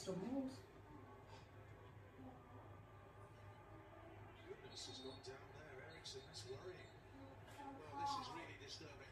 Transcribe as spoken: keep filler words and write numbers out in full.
vegetables. Goodness has gone down there, Eriksen. That's worrying. Well, this is really disturbing.